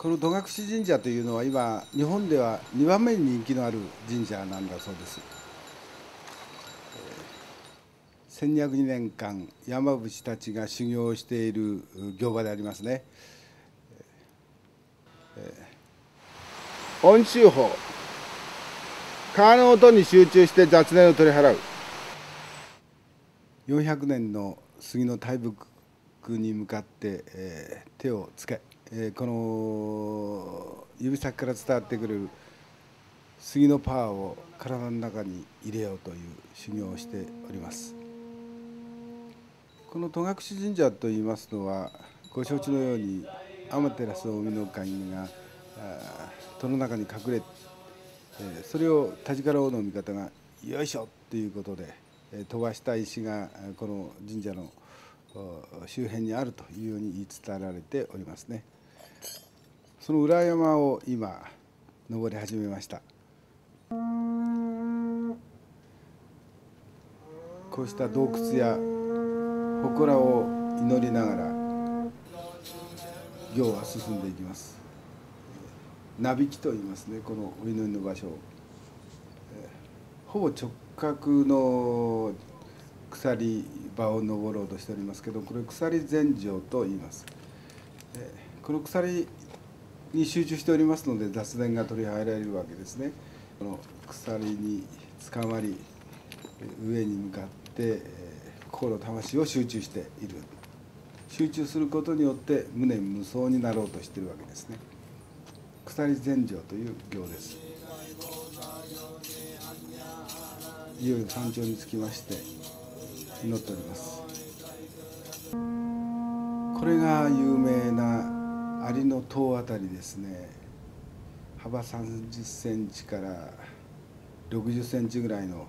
この戸隠神社というのは今日本では2番目に人気のある神社なんだそうです。1202年間山伏たちが修行をしている行場でありますね。音集法、川の音に集中して雑念を取り払う。400年の杉の大木に向かって、手をつけ、この指先から伝わってくる杉のパワーを体の中に入れようという修行をしております。この戸隠神社といいますのは、ご承知のように天照大御神が戸の中に隠れ、それを田力王の味方が「よいしょ!」ということで飛ばした石がこの神社の周辺にあるというように言い伝えられておりますね。その裏山を今登り始めました。こうした洞窟や祠を祈りながら行は進んでいきます。なびきといいますね、このお祈りの場所、ほぼ直角の鎖場を登ろうとしておりますけど、これ鎖禅定と言います。この鎖に集中しておりますので雑念が取り払えるわけですね。この鎖につかまり上に向かって心魂を集中している。集中することによって無念無想になろうとしているわけですね。鎖禅定という行です。いよいよ山頂に着きまして祈っております。これが有名な蟻の塔あたりですね。幅30センチから60センチぐらいの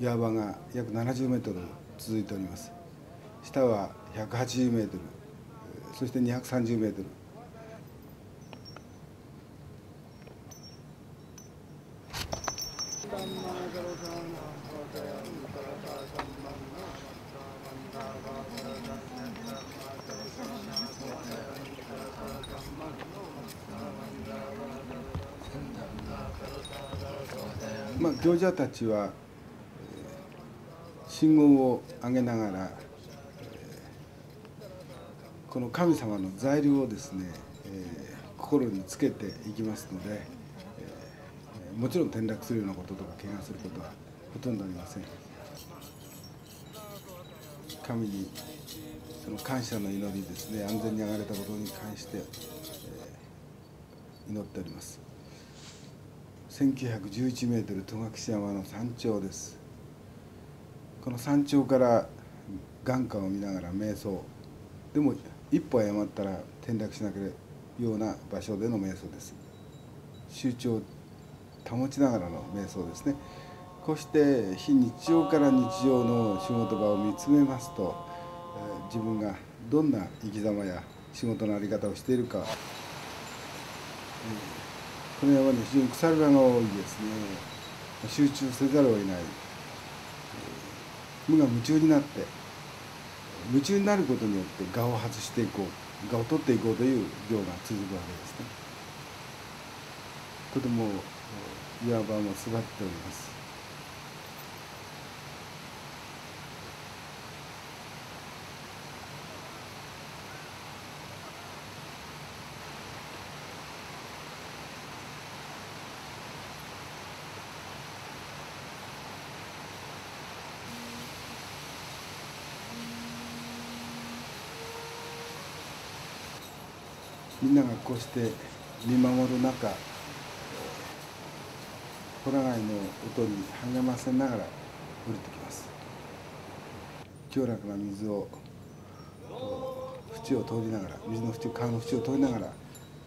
岩場が約70メートル続いております。下は180メートル、そして230メートル。行者たちは信号を上げながらこの神様の在留をですね、心につけていきますので、もちろん転落するようなこととか怪我することはほとんどありません。神にその感謝の祈りですね、安全に上がれたことに関して、祈っております。1911メートル戸隠山の山頂です。この山頂から眼下を見ながら瞑想、でも一歩誤ったら転落しなければような場所での瞑想です。集中を保ちながらの瞑想ですね。こうして非日常から日常の仕事場を見つめますと、自分がどんな生き様や仕事の在り方をしているか、この山に非常に腐る場が多いですね。集中せざるを得ない、無我夢中になって、夢中になることによって我を外していこう、我を取っていこうという行が続くわけですね。とても岩場も座っております。みんながこうして見守る中、ホラ貝の音に励ませながら降りてきます。清らかな水を縁を通りながら、水の縁を、川の縁を通りながら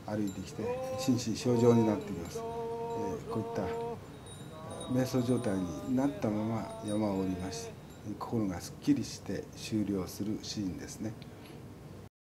歩いてきて、心身清浄になってきます。こういった瞑想状態になったまま山を降りまして、心がすっきりして終了するシーンですね。